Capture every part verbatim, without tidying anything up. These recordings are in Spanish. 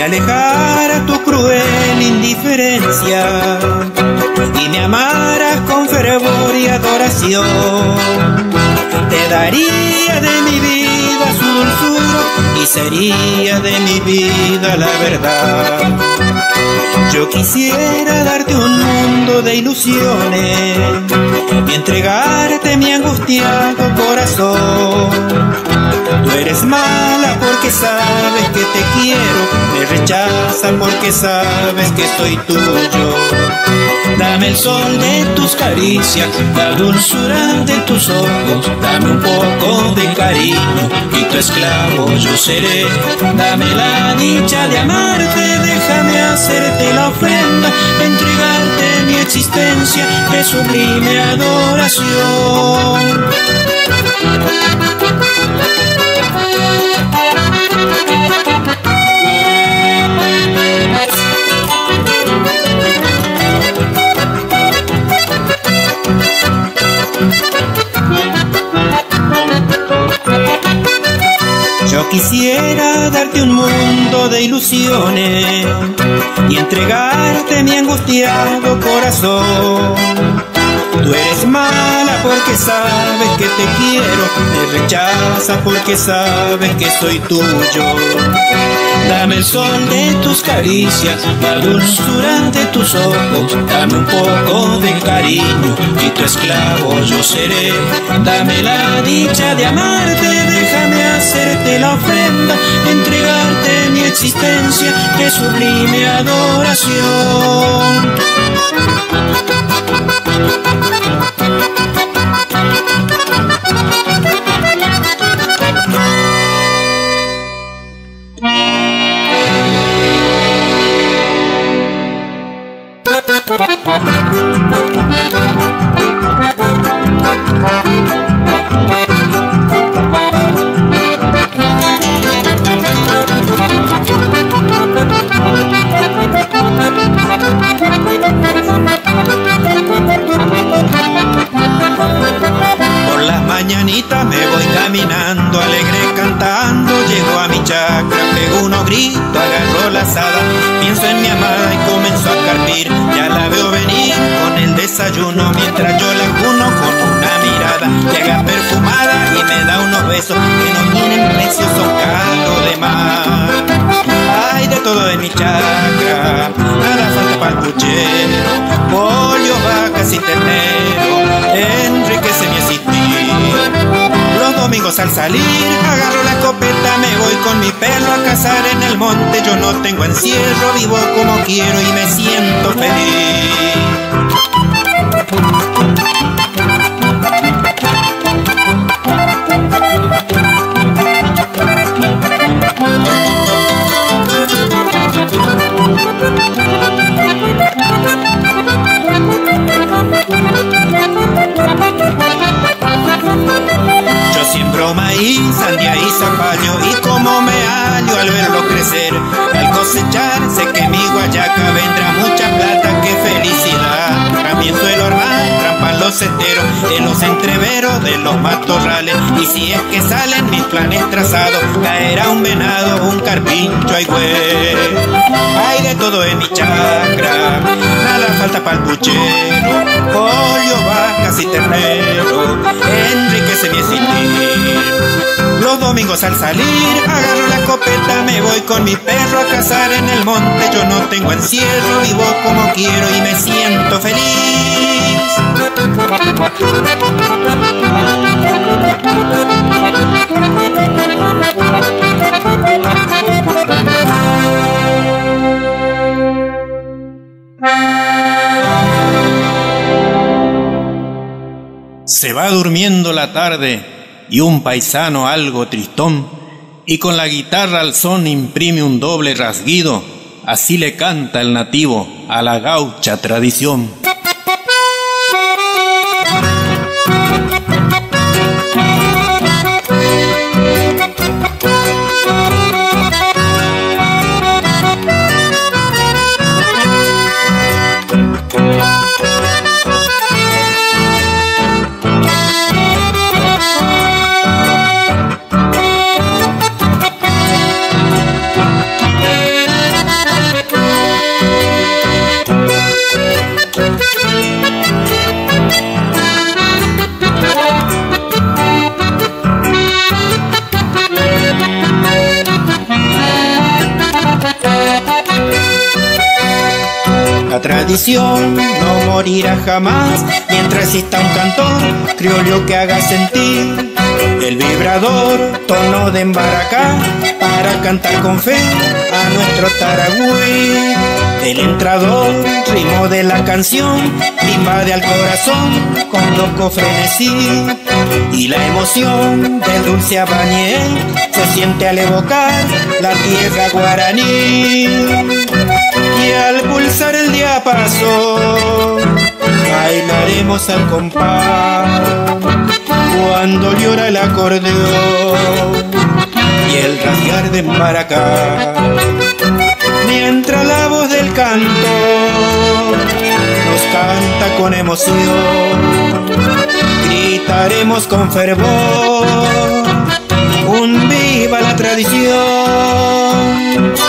y alejara tu cruel indiferencia y me amaras con fervor y adoración, te daría de mi vida su dulzura y sería de mi vida la verdad. Yo quisiera darte un mundo de ilusiones y entregarte mi angustiado corazón. Tú eres mala porque sabes que te quiero, me rechazas porque sabes que soy tuyo. Dame el sol de tus caricias, la dulzura de tus ojos, dame un poco de cariño y tu esclavo yo seré. Dame la dicha de amarte, déjame hacerte la ofrenda, entregarte mi existencia de sublime adoración. Yo quisiera darte un mundo de ilusiones y entregarte mi angustiado corazón. Tú eres mala porque sabes que te quiero, me rechazas porque sabes que soy tuyo. Dame el sol de tus caricias, la dulzura de tus ojos, dame un poco de cariño y tu esclavo yo seré. Dame la dicha de amarte, déjame hacerte la ofrenda, entregarte mi existencia de sublime adoración. Me voy caminando, alegre cantando, llego a mi chacra, pego unos gritos, agarro la azada, pienso en mi amada y comienzo a carpir, ya la veo venir con el desayuno, mientras yo la cuno con una mirada, llega perfumada y me da unos besos que no tienen precio, son caldo de mar. Hay de todo en mi chacra, nada falta para el puchero, pollo, vacas y ternero, enriquece mi existir. Domingos al salir, agarro la escopeta, me voy con mi perro a cazar en el monte. Yo no tengo encierro, vivo como quiero y me siento feliz. Yo siembro maíz, sandía y zapallo, y como me hallo al verlo crecer, al cosechar sé que mi guayaca vendrá mucha plata, qué felicidad. También suelo armar trampas en los senderos, en los entreveros de los matorrales, y si es que salen mis planes trazados, caerá un venado, un carpincho, ay güey. Hay de todo en mi chacra, nada falta para el puchero, pollo, vacas y ternero, enriquece mi existir. Los domingos al salir, agarro la escopeta, me voy con mi perro a cazar en el monte. Yo no tengo encierro, vivo como quiero y me siento feliz. Se va durmiendo la tarde y un paisano algo tristón, y con la guitarra al son imprime un doble rasguido, así le canta el nativo a la gaucha tradición. tradición no morirá jamás, mientras exista un cantor criollo que haga sentir el vibrador, tono de embaracá, para cantar con fe a nuestro taragüí. El entrador, ritmo de la canción, invade al corazón con loco frenesí. Y la emoción del dulce habañé se siente al evocar la tierra guaraní. Y al pulsar el diapasón, bailaremos al compás. Cuando llora el acordeón y el rasgar de maracá, mientras la voz del cantor nos canta con emoción, gritaremos con fervor un viva la tradición.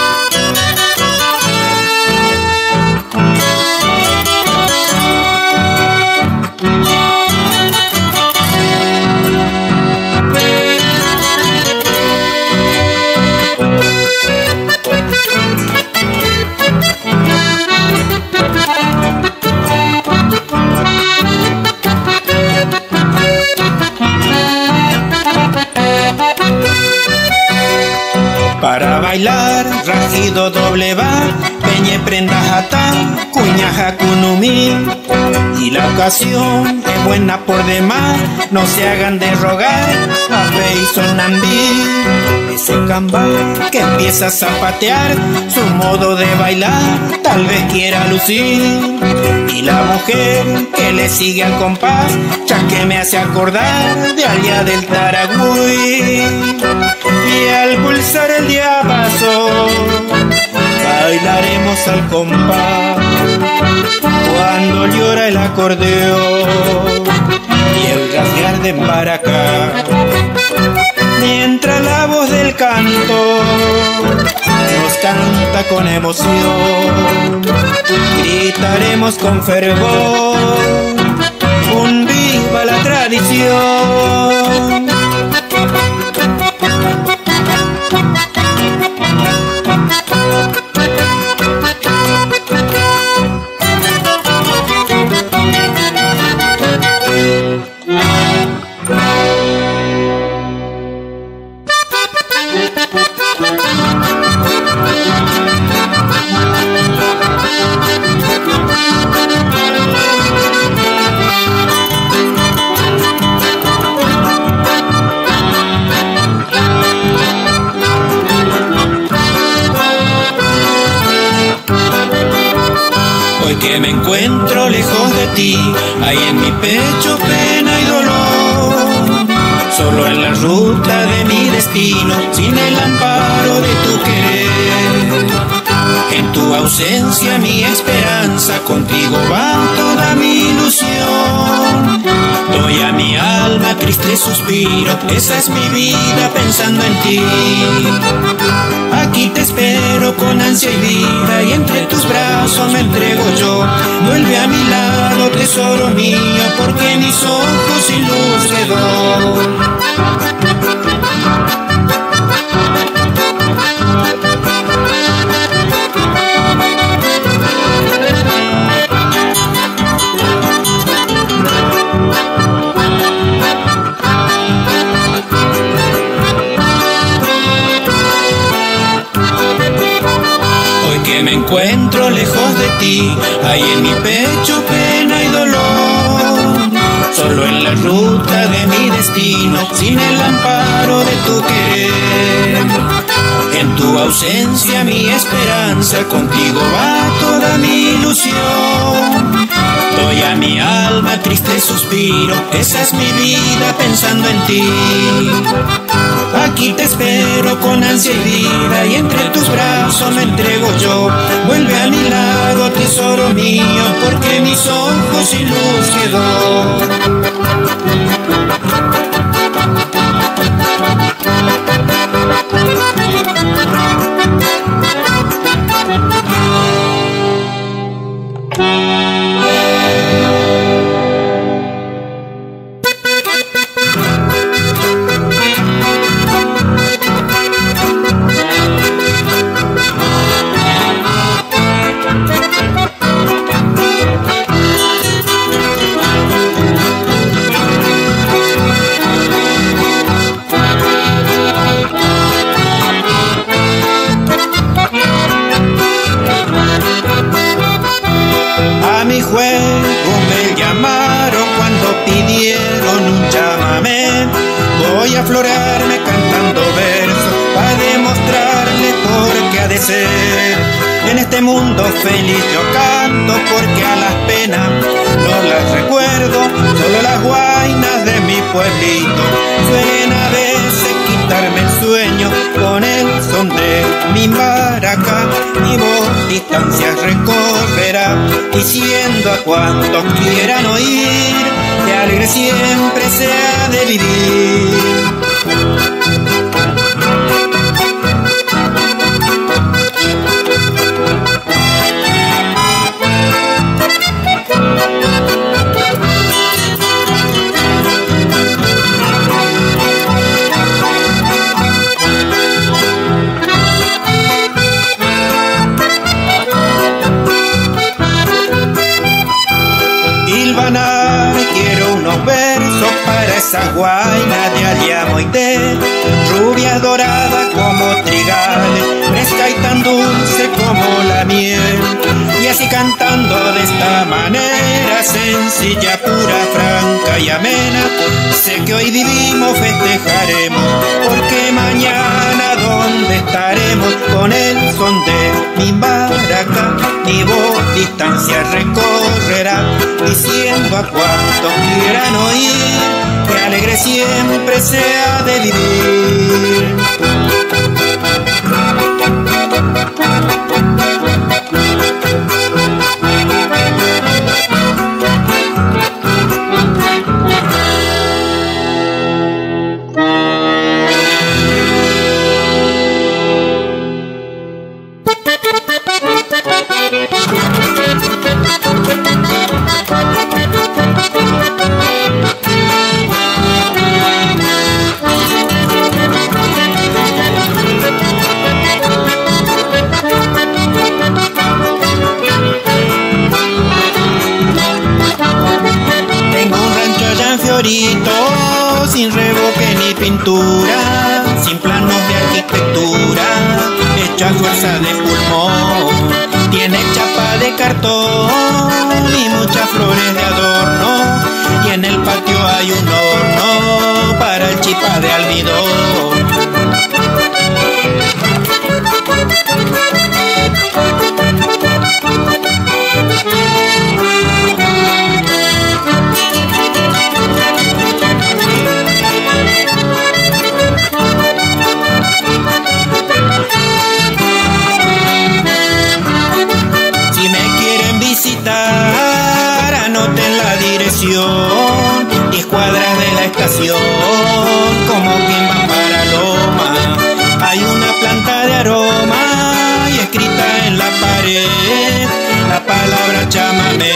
Para bailar, rajido doble va, peñe prenda jatá, cuñaja kunumí. Y la ocasión es buena por demás, no se hagan de rogar, café y sonambí. Ese cambá que empieza a zapatear, su modo de bailar tal vez quiera lucir. Y la mujer que le sigue al compás, ya que me hace acordar de allá del Taragüí. Y al pulsar el diapasón, bailaremos al compás, cuando llora el acordeón y el rasguear de maracá, mientras la voz del cantor nos canta con emoción, gritaremos con fervor un viva la tradición. Que me encuentro lejos de ti, hay en mi pecho pena y dolor, solo en la ruta de mi destino, sin el amparo de tu querer. En tu ausencia mi esperanza, contigo va toda mi ilusión. Doy a mi alma triste suspiro, esa es mi vida pensando en ti. Aquí te espero con ansia y vida, y entre tus brazos me entrego yo. Vuelve a mi lado, tesoro mío, porque mis ojos sin luz te doy. Me encuentro lejos de ti, hay en mi pecho pena y dolor, solo en la ruta de mi destino, sin el amparo de tu querer. En tu ausencia mi esperanza, contigo va toda mi ilusión. Doy a mi alma triste suspiro, esa es mi vida pensando en ti. Aquí te espero con ansia y vida, y entre tus brazos me entrego yo. Vuelve a mi lado, tesoro mío, porque mis ojos sin luz quedó. Thank you. debería de ser. En este mundo feliz yo canto porque a las penas no las recuerdo. Solo las guainas de mi pueblito suelen a veces quitarme el sueño con el son de mi maraca. Mi voz distancias recorrerá diciendo a cuantos quieran oír que alegre siempre se ha de vivir. Quiero unos versos para esa guaina de Adiamoite, rubia dorada como trigales, fresca y tan dulce como la miel. Y así cantando de esta manera, sencilla, pura, franca y amena, sé que hoy vivimos, festejaremos, porque mañana donde estaremos con el son de mi maraca. Mi voz distancia recorrerá diciendo a cuantos quieran oír que alegre siempre se ha de vivir. Sin revoque ni pintura, sin planos de arquitectura, hecho a fuerza de pulmón. Tiene chapa de cartón y muchas flores de adorno, y en el patio hay un horno para el chipa de almidón. Anoten la dirección, diez cuadras de la estación, como quien va para Loma. Hay una planta de aroma y escrita en la pared la palabra chamamé,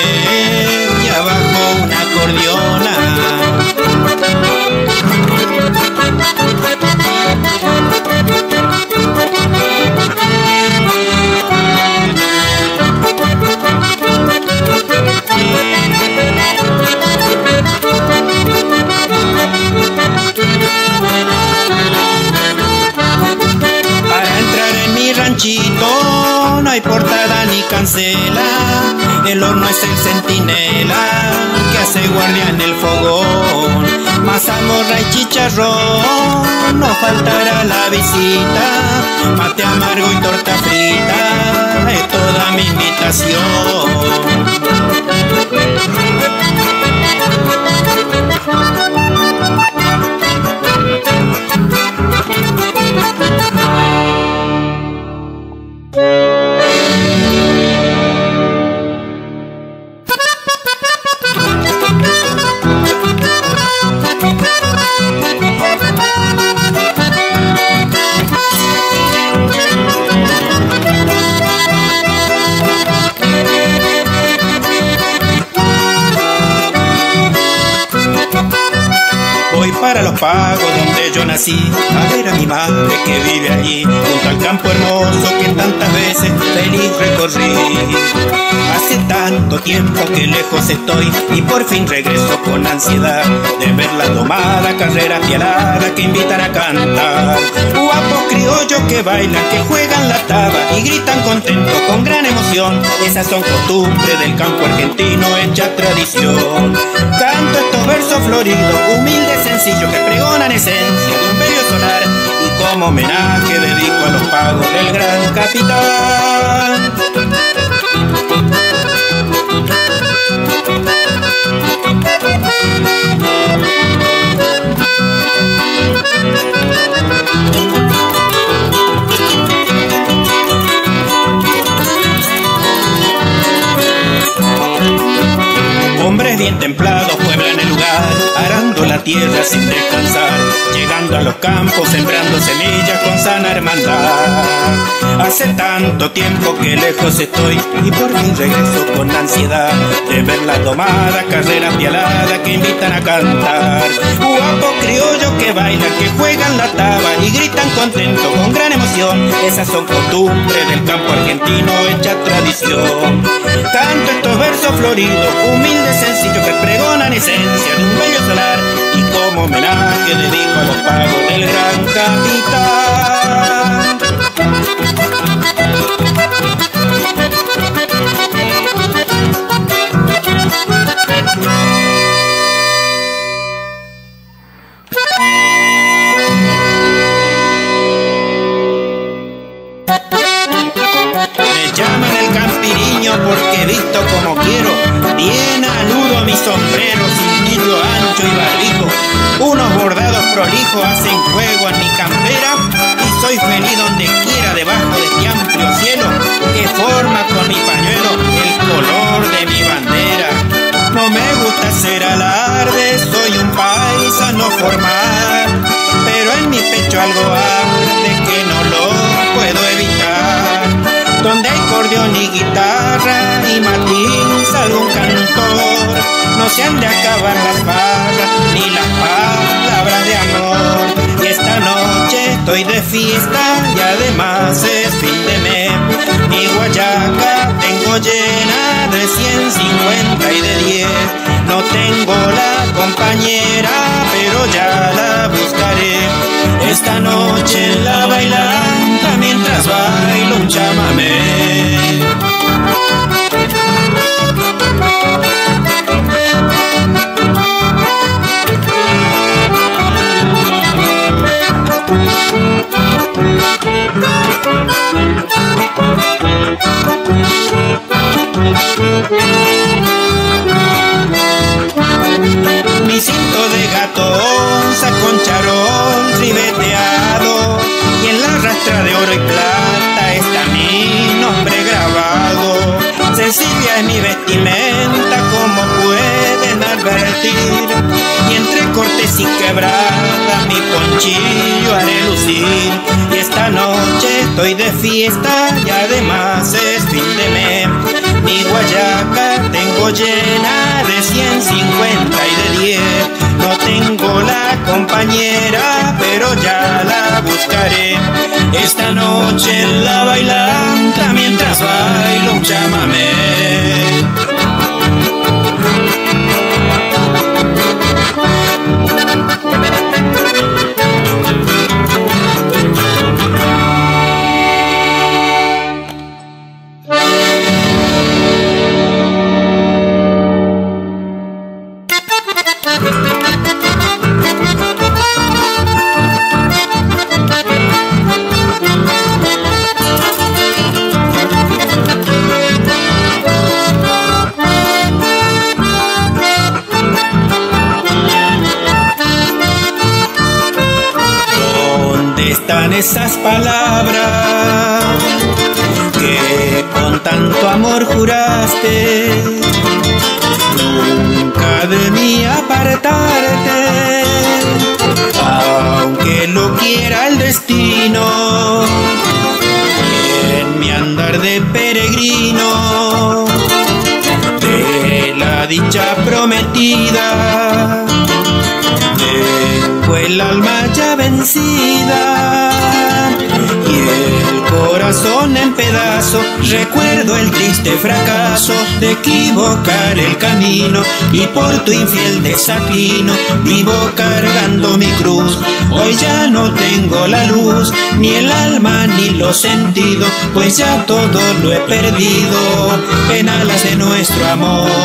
y abajo una acordeona. Para entrar en mi ranchito no hay portada ni cancela, el horno es el centinela que hace guardia en el fogón. Mazamorra y chicharrón, no faltará la visita, mate amargo y torta frita es toda mi invitación. Para los pagos donde yo nací, a ver a mi madre que vive allí, junto al campo hermoso que tantas veces feliz recorrí. Hace tanto tiempo que lejos estoy y por fin regreso con ansiedad de ver la domada carrera pialada que invitan a cantar. Guapos criollos que bailan, que juegan la taba y gritan contentos con gran emoción. Esas son costumbres del campo argentino, hecha tradición. Canto estos versos floridos, humildes, sencillos, que pregonan esencia de un bello sonar, y como homenaje dedico a los pago del gran capitán. Hombres bien templados pueblan el lugar, arando la tierra sin descansar, llegando a los campos, sembrando semillas con sana hermandad. Hace tanto tiempo que lejos estoy y por fin regreso con ansiedad de ver las domadas, carreras pialadas que invitan a cantar. Guapos criollos que bailan, que juegan la taba y gritan contentos con gran emoción. Esas son costumbres del campo argentino, hecha tradición. Canto estos versos floridos, humildes, sencillos, que pregonan esencia de un bello solar y como homenaje dedico a los pagos del gran capitán. Me llaman el campiriño porque visto como quiero, bien aludo a mi sombrero, cintillo ancho y barbijo. Unos bordados prolijos hacen juego en mi campera y soy feliz donde quiera debajo de este amplio cielo que forma con mi pañuelo el color de mi bandera. No me gusta ser alarde, soy un paisano formal, pero en mi pecho algo arde que no lo puedo evitar. Donde hay acordeón y guitarra y matiz algún cantor, no se han de acabar las barras ni las palabras de amor. Y esta noche estoy de fiesta y además es fin de mes. Mi guayaca tengo llena de ciento cincuenta y de diez. No tengo la compañera, pero ya la buscaré. Esta noche la bailanta mientras bailo un chamamé. Mi cinto de gato onza con charón ribeteado y en la rastra de oro y plata está mi nombre grabado. Sencilla es mi vestimenta, como pueden advertir, y entre cortes y quebradas mi ponchillo haré lucir. Y esta noche estoy de fiesta y además es fin de mes. Mi guayaca tengo llena de ciento cincuenta y de diez. No tengo la compañera, pero ya la buscaré. Esta noche la bailanta mientras bailo un chamamé. Esas palabras que con tanto amor juraste, nunca de mí apartarte, aunque lo quiera el destino, y en mi andar de peregrino, de la dicha prometida, tengo el alma ya vencida y el corazón en pedazos. Recuerdo el triste fracaso de equivocar el camino y por tu infiel desatino vivo cargando mi cruz. Hoy ya no tengo la luz, ni el alma ni los sentidos, pues ya todo lo he perdido en alas de nuestro amor.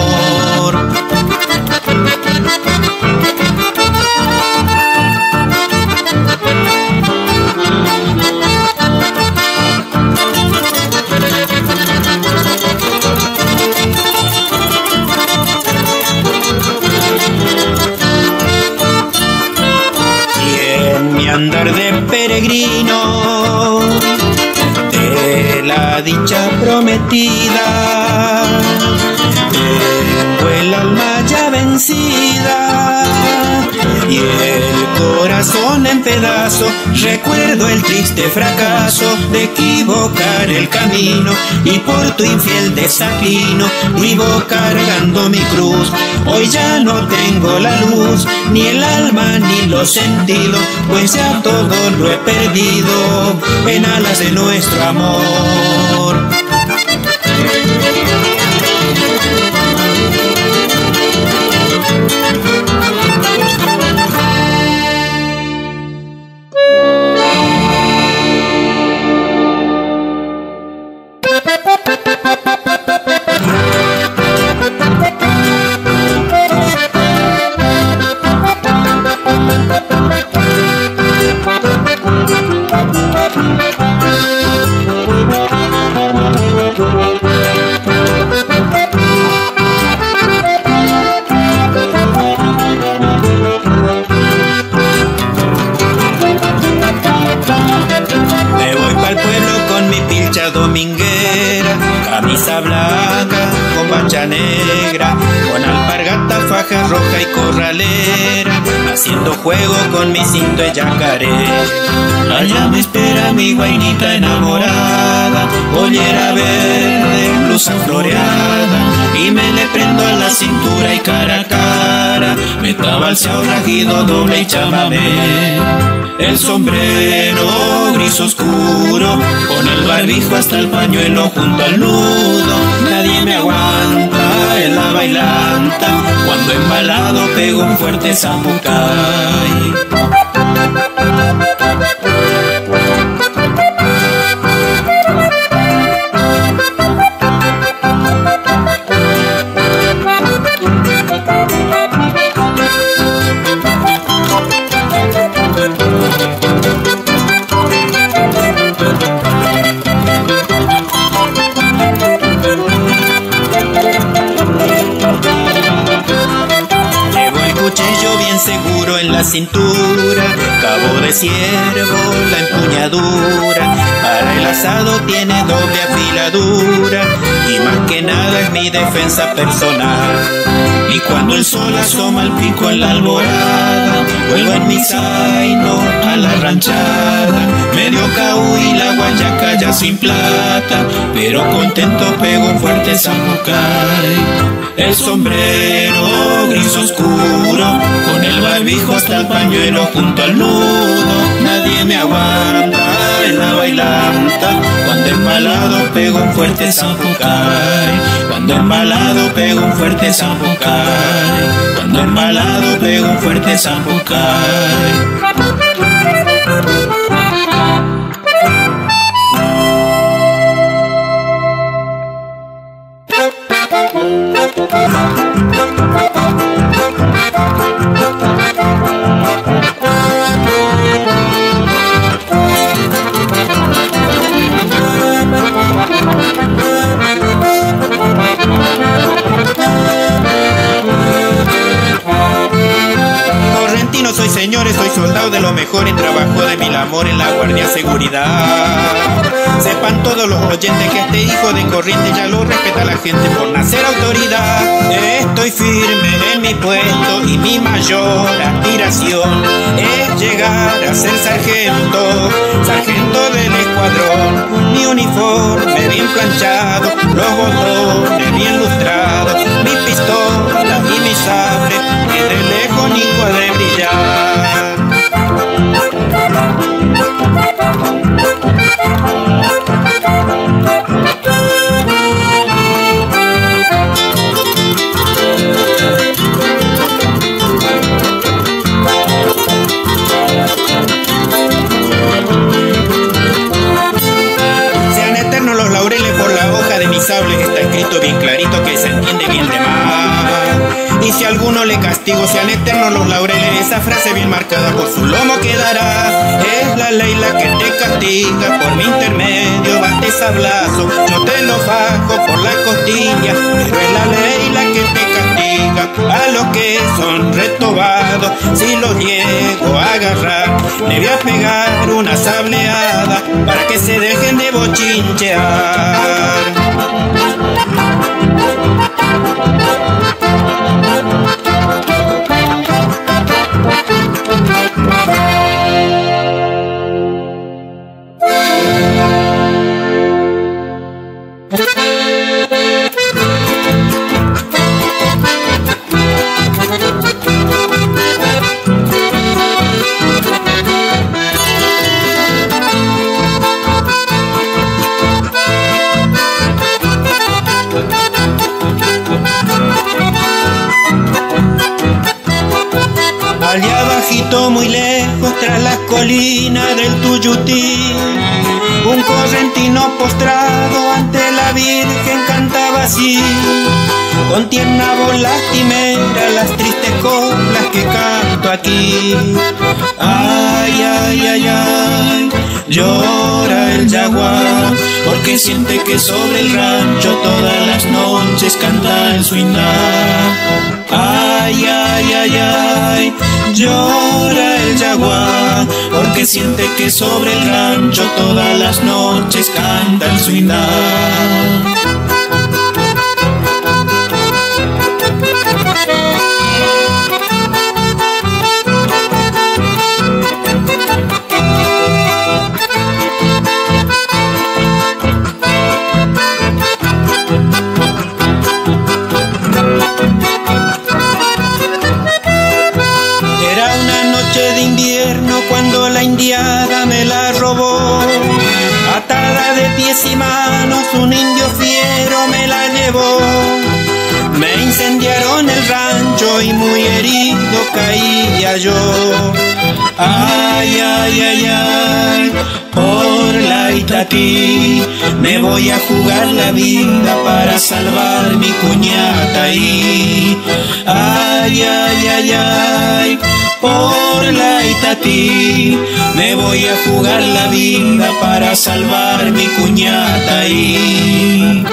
andar de peregrino de la dicha prometida. Tengo el alma ya vencida y el corazón en pedazos. Recuerdo el triste fracaso de equivocar el camino y por tu infiel desatino vivo cargando mi cruz. Hoy ya no tengo la luz, ni el alma, ni los sentidos, pues ya todo lo he perdido en alas de nuestro amor. Negra, con alpargata, faja roja y corralera, haciendo juego con mi cinto de yacaré. Allá me espera mi guainita enamorada, pollera verde, blusa floreada, y me le prendo a la cintura y cara a cara me tabalseo rajido doble y chamamé. El sombrero gris oscuro, con el barbijo hasta el pañuelo junto al nudo. Nadie me aguanta en la bailanta, cuando embalado pego un fuerte zambucay. Cintura, cabo de ciervo, la empuñadura, para el asado tiene doble afiladura, y más que nada es mi defensa personal. Y cuando el sol asoma el pico en la alborada, vuelvo en mi zaino a la ranchada, medio caú y la guayaca ya sin plata, pero contento pego un fuerte zambucay. El sombrero gris oscuro, con el barbijo hasta el pañuelo junto al nudo. Nadie me aguanta en la bailanta, cuando embalado pego un fuerte zambucay. Cuando embalado pego un fuerte zambucay. Cuando embalado pego un fuerte zambucay. Señores, soy soldado de lo mejor y trabajo de mil amor en la guardia seguridad. Sepan todos los oyentes que este hijo de Corrientes ya lo respeta la gente por nacer autoridad. Estoy firme en mi puesto y mi mayor aspiración es llegar a ser sargento, sargento del escuadrón. Mi uniforme bien planchado, los botones bien lustrados, mi pistola y mi sable, que de lejos ni puede brillar. Sean eternos los laureles, por la hoja de mi sable está escrito bien clarito que se entiende bien de más. Y si a alguno le castigo, sean eternos los laureles, esa frase bien marcada por su lomo quedará. Es la ley la que te castiga diga, por mi intermedio bate sablazo. No te lo fajo por la costilla, pero es la ley la que te castiga. A los que son retobados, si los llego a agarrar, le voy a pegar una sableada para que se dejen de bochinchear. Allá abajito, muy lejos, tras las colinas del Tuyutí, un correntino postrado ante la Virgen cantaba así, con tierna voz lastimera las tristes coplas que canto aquí. Ay, ay, ay, ay, llora el yaguá, porque siente que sobre el rancho todas las noches canta el suindá. Ay, ay, ay, ay, llora el yaguá, porque siente que sobre el rancho todas las noches canta el suindá. Me la robó, atada de pies y manos, un indio fiero me la llevó. Me incendiaron el rancho y muy herido caía yo. Ay, ay, ay, ay, por la Itatí, me voy a jugar la vida para salvar mi cuñata ahí. Ay, ay, ay, ay, por la Itatí, me voy a jugar la vida para salvar mi cuñata ahí.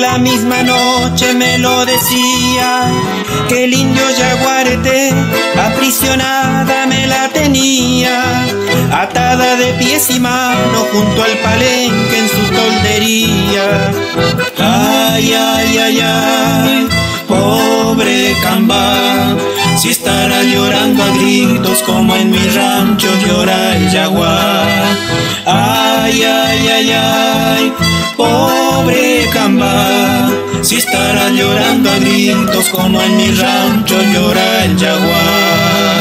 La misma noche me lo decía, que el indio yaguareté aprisionada me la tenía, atada de pies y manos junto al palenque en su toldería. Ay, ay, ay, ay, pobre Cambá, si estará llorando a gritos como en mi rancho llora el yaguá. Ay, ay, ay, ay, pobre Cambá, si estará llorando a gritos como en mi rancho llora el yaguá.